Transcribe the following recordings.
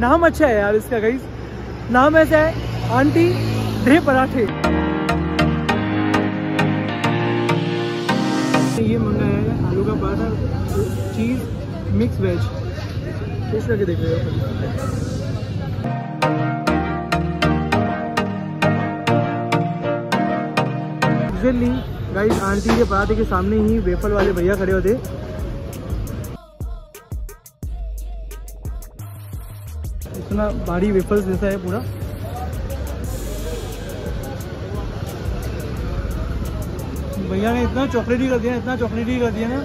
नाम अच्छा है यार इसका गाइस, नाम ऐसा है आंटी दे पराठे। ये मंगाया है आलू का पराठा, चीज, मिक्स वेज। टेस्ट करके देख रहे हो यूजुअली गाइस आंटी दे पराठे के सामने ही वेफल वाले भैया खड़े होते। इतना भारी वेफल्स जैसा है पूरा। भैया ने इतना चॉकलेटी कर दिया, इतना चॉकलेटी कर दिया ना,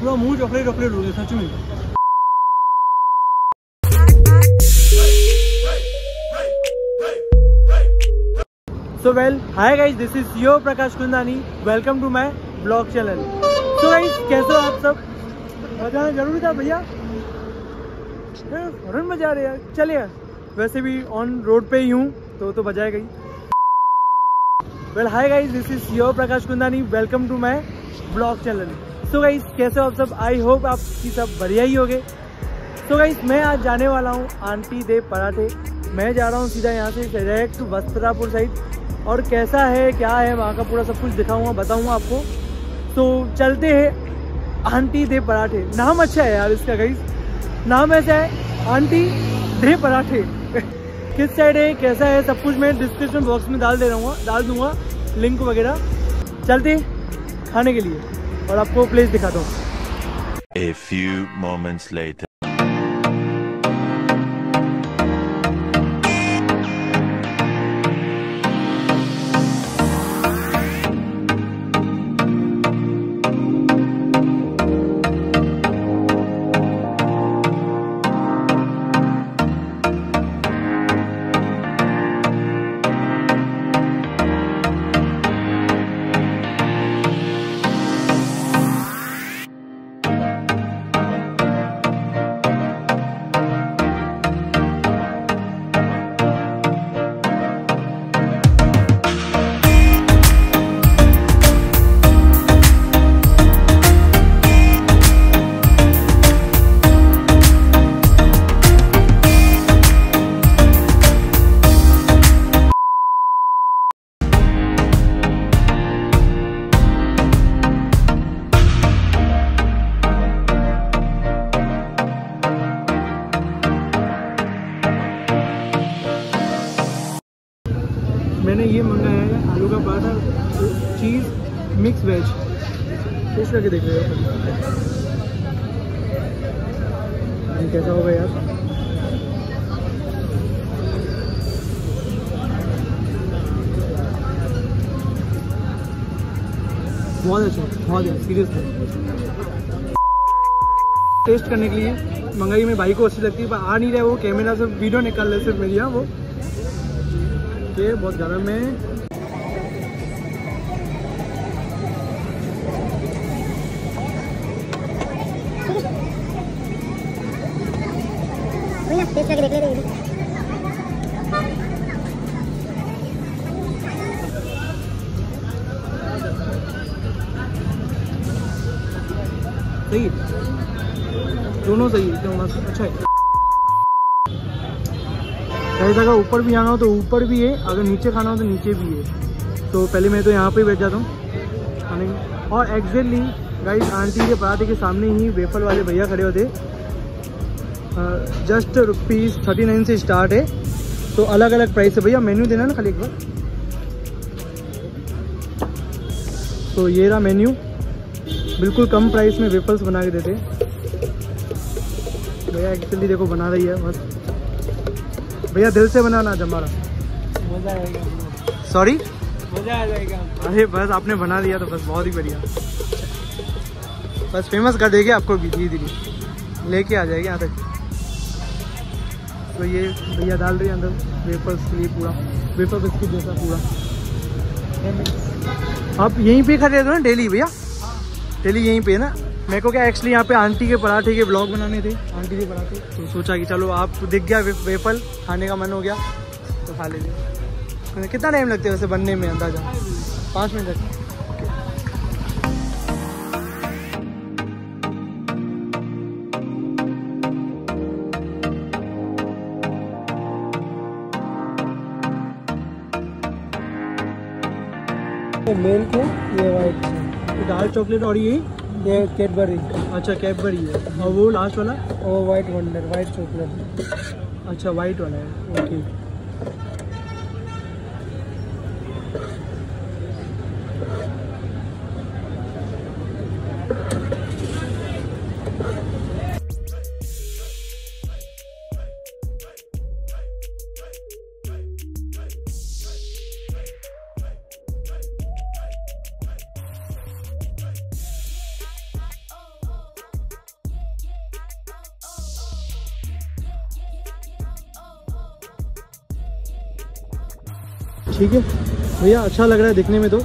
पूरा मुंह चॉकलेट चॉकलेट हो गया सच में। So well, hi guys, this is your Prakash Kundnani, welcome to my blog channel. So guys, कैसे हो आप सब? मजा जरूरी था भैया, फौरन मजा आ रहा है। चले यार, वैसे भी ऑन रोड पे ही हूँ तो बजाए गई। Well hi guys, this is your Prakash Kundnani, welcome to my blog channel. So guys, कैसे हो आप सब? आई होप आप की सब बढ़िया ही होंगे। सो गाइज, मैं आज जाने वाला हूँ आंटी दे पराठे। मैं जा रहा हूँ सीधा यहाँ से डायरेक्ट वस्त्रापुर साइड, और कैसा है क्या है वहाँ का पूरा सब कुछ दिखाऊँगा, बताऊँगा आपको। तो चलते हैं आंटी दे पराठे। नाम अच्छा है यार इसका गाइज, नाम ऐसा है आंटी दे पराठे। किस साइड है, कैसा है, सब कुछ मैं डिस्क्रिप्शन बॉक्स में डाल दूंगा लिंक वगैरह। चलते खाने के लिए और आपको प्लेस दिखाता हूँ। A few moments later. मैंने ये मंगाया है आलू का paratha, cheese, mix veg. Taste करके देख रहे हो कैसा होगा यार। बहुत अच्छा, बहुत अच्छा, सीरियसली। टेस्ट करने के लिए मंगाई। मेरी भाई को अच्छी लगती है पर आ नहीं रहा है, वो कैमरा से वीडियो निकाल रहे सिर्फ मेरी। हाँ, वो ये बहुत गर्म है। सही, दोनों सही है, एकदम मस्त, अच्छा है। अगर ऊपर भी आना हो तो ऊपर भी है, अगर नीचे खाना हो तो नीचे भी है। तो पहले मैं तो यहाँ पे ही बैठ जाता हूँ खाने। और एग्जैक्टली गाइस आंटी के पराठे के सामने ही वेफल वाले भैया खड़े होते। जस्ट ₹39 से स्टार्ट है, तो अलग अलग प्राइस है। भैया मेन्यू देना ना खाली एक बार। तो ये रहा मेन्यू, बिल्कुल कम प्राइस में वेफल्स बना के देते भैया। एक्चुअली देखो बना रही है बस। भैया दिल से बनाना हमारा, मजा आएगा। सॉरी, मजा आ जाएगा। अरे बस आपने बना दिया तो बस बहुत ही बढ़िया, बस फेमस कर देगी आपको भी, धीरे धीरे लेके आ जाएगी यहाँ तक। तो ये भैया डाल रही है अंदर वेफर्स के लिए, पूरा वेफर बिस्किट जैसा पूरा। आप यहीं पे खड़े रहते हो ना डेली भैया? डेली यहीं पे है ना। मेरे को क्या एक्चुअली यहाँ पे आंटी के पराठे के ब्लॉग बनाने थे, आंटी के पराठे, तो सोचा कि चलो आप दिख गया वेफल, खाने का मन हो गया तो खा ले लिया। कितना टाइम लगता है वैसे बनने में अंदाजा? 5 मिनट लगते हैं। ये मिल्क है, ये वाइट है, डार्क चॉकलेट, और ये कैडबरी। अच्छा कैडबरी है, और वो लास्ट वाला वो वाइट वंडर, वाइट चॉकलेट। अच्छा वाइट वाला है, ओके। ठीक है भैया, अच्छा लग रहा है दिखने में, तो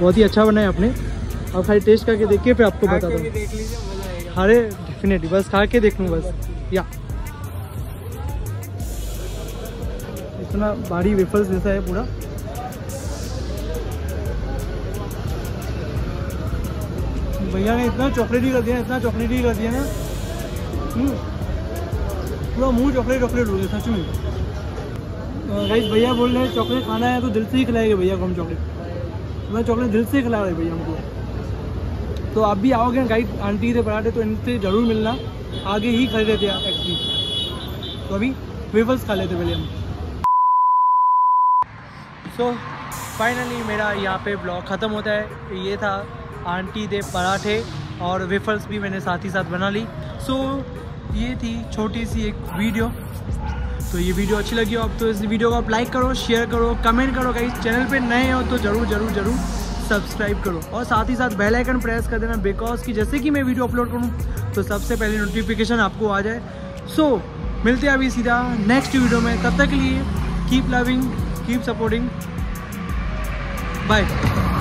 बहुत ही अच्छा बनाया आपने। आप खाली टेस्ट करके देखिए, फिर आपको बता दूँ। अरे डेफिनेटली, बस खा के देख लूँ बस। या इतना भारी वेफर्स जैसा है पूरा। भैया ने इतना चॉकलेटी कर दिया, इतना चॉकलेटी कर दिया ना, पूरा मुँह चॉकलेट चॉकलेट हो गया सच में। गाइस भैया बोल रहे हैं चॉकलेट खाना है तो दिल से ही खिलाएंगे भैया को हम चॉकलेट। मैं चॉकलेट दिल से खिला रहे भैया हमको। तो आप भी आओगे गाइस आंटी दे पराठे तो इनसे ज़रूर मिलना। आगे ही खा लेते हैं एक्चुअली, तो अभी वेफर्स खा लेते पहले हम। सो फाइनली मेरा यहाँ पे ब्लॉग ख़त्म होता है। ये था आंटी दे पराठे, और वेफर्स भी मैंने साथ ही साथ बना ली। सो ये थी छोटी सी एक वीडियो। तो ये वीडियो अच्छी लगी हो आप तो इस वीडियो को आप लाइक करो, शेयर करो, कमेंट करो। गाइस चैनल पे नए हो तो ज़रूर ज़रूर ज़रूर सब्सक्राइब करो, और साथ ही साथ बेल आइकन प्रेस कर देना, बिकॉज कि जैसे कि मैं वीडियो अपलोड करूँ तो सबसे पहले नोटिफिकेशन आपको आ जाए। सो मिलते हैं अभी सीधा नेक्स्ट वीडियो में। तब तक के लिए keep loving, keep supporting, bye.